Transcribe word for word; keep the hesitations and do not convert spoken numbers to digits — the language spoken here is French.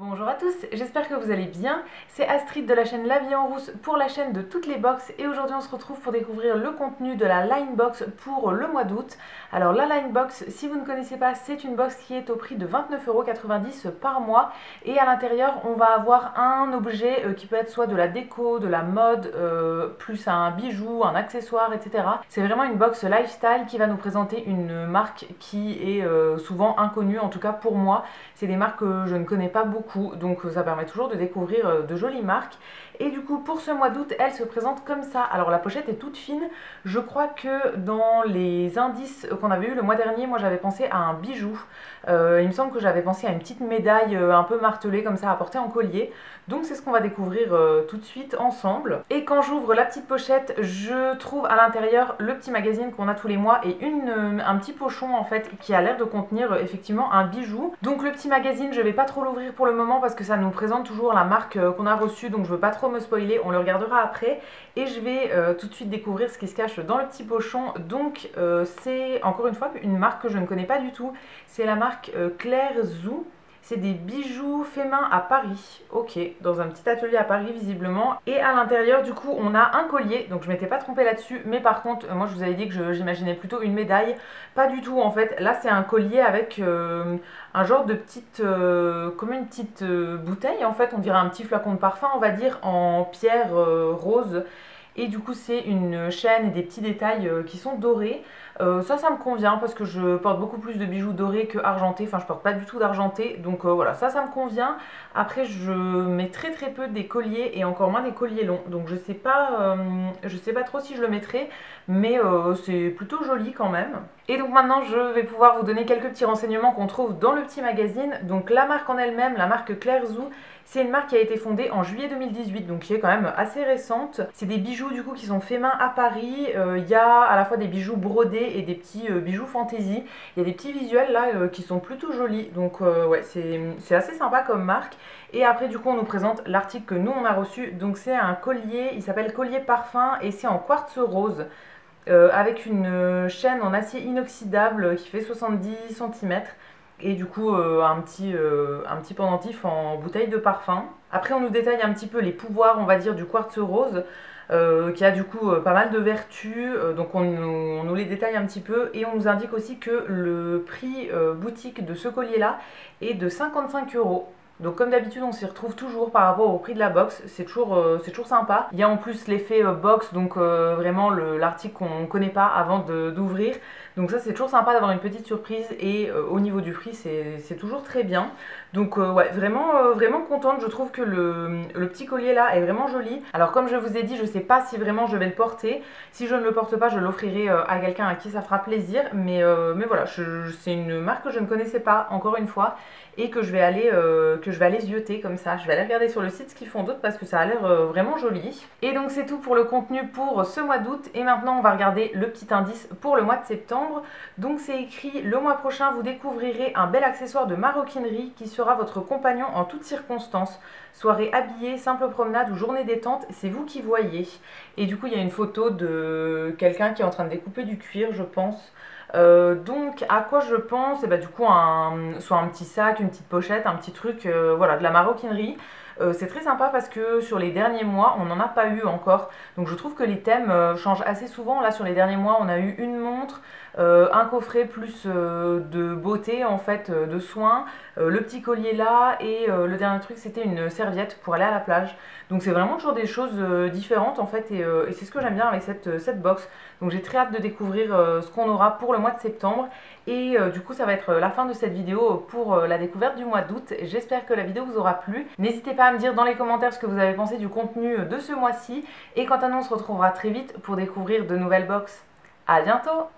Bonjour à tous, j'espère que vous allez bien. C'est Astrid de la chaîne La Vie en Rousse pour la chaîne de Toutes les Box et aujourd'hui on se retrouve pour découvrir le contenu de la Lynebox pour le mois d'août. Alors la Lynebox, si vous ne connaissez pas, c'est une box qui est au prix de vingt-neuf euros quatre-vingt-dix par mois et à l'intérieur on va avoir un objet qui peut être soit de la déco, de la mode, euh, plus un bijou, un accessoire, et cetera. C'est vraiment une box lifestyle qui va nous présenter une marque qui est euh, souvent inconnue, en tout cas pour moi. C'est des marques que je ne connais pas beaucoup. Donc ça permet toujours de découvrir de jolies marques. Et du coup pour ce mois d'août elle se présente comme ça. Alors la pochette est toute fine. Je crois que dans les indices qu'on avait eu le mois dernier, moi j'avais pensé à un bijou. Euh, il me semble que j'avais pensé à une petite médaille un peu martelée comme ça à porter en collier. Donc c'est ce qu'on va découvrir euh, tout de suite ensemble. Et quand j'ouvre la petite pochette, je trouve à l'intérieur le petit magazine qu'on a tous les mois et une, euh, un petit pochon en fait qui a l'air de contenir euh, effectivement un bijou. Donc le petit magazine je vais pas trop l'ouvrir pour le moment parce que ça nous présente toujours la marque euh, qu'on a reçue, donc je veux pas trop me spoiler, on le regardera après. Et je vais euh, tout de suite découvrir ce qui se cache dans le petit pochon. Donc euh, c'est encore une fois une marque que je ne connais pas du tout, c'est la marque euh, Claire Zou. C'est des bijoux faits main à Paris, ok, dans un petit atelier à Paris visiblement. Et à l'intérieur du coup on a un collier, donc je m'étais pas trompée là-dessus, mais par contre moi je vous avais dit que j'imaginais plutôt une médaille, pas du tout en fait. Là c'est un collier avec euh, un genre de petite, euh, comme une petite euh, bouteille en fait, on dirait un petit flacon de parfum on va dire, en pierre euh, rose. Et du coup c'est une chaîne et des petits détails qui sont dorés. Euh, ça, ça me convient parce que je porte beaucoup plus de bijoux dorés que argentés. Enfin, je porte pas du tout d'argenté. Donc euh, voilà, ça, ça me convient. Après, je mets très très peu des colliers et encore moins des colliers longs. Donc je sais pas, euh, je sais pas trop si je le mettrai. Mais euh, c'est plutôt joli quand même. Et donc maintenant, je vais pouvoir vous donner quelques petits renseignements qu'on trouve dans le petit magazine. Donc la marque en elle-même, la marque Claire Zou, c'est une marque qui a été fondée en juillet deux mille dix-huit, donc qui est quand même assez récente. C'est des bijoux du coup qui sont faits main à Paris. Il euh, y a à la fois des bijoux brodés et des petits euh, bijoux fantaisie. Il y a des petits visuels là euh, qui sont plutôt jolis. Donc euh, ouais, c'est assez sympa comme marque. Et après du coup on nous présente l'article que nous on a reçu. Donc c'est un collier, il s'appelle collier parfum et c'est en quartz rose. Euh, avec une chaîne en acier inoxydable qui fait soixante-dix centimètres et du coup euh, un, petit, euh, un petit pendentif en bouteille de parfum. Après on nous détaille un petit peu les pouvoirs on va dire du quartz rose euh, qui a du coup euh, pas mal de vertus, euh, donc on, on nous les détaille un petit peu et on nous indique aussi que le prix euh, boutique de ce collier là est de cinquante-cinq euros. Donc comme d'habitude on s'y retrouve toujours par rapport au prix de la box, c'est toujours, euh, c'est toujours sympa. Il y a en plus l'effet euh, box, donc euh, vraiment l'article qu'on ne connaît pas avant d'ouvrir. Donc ça c'est toujours sympa d'avoir une petite surprise et euh, au niveau du prix c'est toujours très bien. Donc euh, ouais, vraiment, euh, vraiment contente, je trouve que le, le petit collier là est vraiment joli. Alors comme je vous ai dit, je sais pas si vraiment je vais le porter. Si je ne le porte pas, je l'offrirai euh, à quelqu'un à qui ça fera plaisir. Mais, euh, mais voilà, c'est une marque que je ne connaissais pas encore une fois et que je vais aller... Euh, que je vais aller zioter comme ça, je vais aller regarder sur le site ce qu'ils font d'autres parce que ça a l'air euh, vraiment joli. Et donc c'est tout pour le contenu pour ce mois d'août et maintenant on va regarder le petit indice pour le mois de septembre. Donc c'est écrit: le mois prochain vous découvrirez un bel accessoire de maroquinerie qui sera votre compagnon en toutes circonstances. Soirée habillée, simple promenade ou journée détente, c'est vous qui voyez. Et du coup il y a une photo de quelqu'un qui est en train de découper du cuir je pense. Euh, donc à quoi je pense, et bah, du coup un, soit un petit sac, une petite pochette, un petit truc, euh, voilà, de la maroquinerie. Euh, c'est très sympa parce que sur les derniers mois on n'en a pas eu encore, donc je trouve que les thèmes euh, changent assez souvent. Là sur les derniers mois on a eu une montre, euh, un coffret plus euh, de beauté en fait, euh, de soins, euh, le petit collier là et euh, le dernier truc c'était une serviette pour aller à la plage. Donc c'est vraiment toujours des choses euh, différentes en fait et, euh, et c'est ce que j'aime bien avec cette, euh, cette box. Donc j'ai très hâte de découvrir euh, ce qu'on aura pour le mois de septembre et euh, du coup ça va être la fin de cette vidéo pour euh, la découverte du mois d'août. J'espère que la vidéo vous aura plu, n'hésitez pas à me dire dans les commentaires ce que vous avez pensé du contenu de ce mois-ci et quant à nous on se retrouvera très vite pour découvrir de nouvelles box. À bientôt.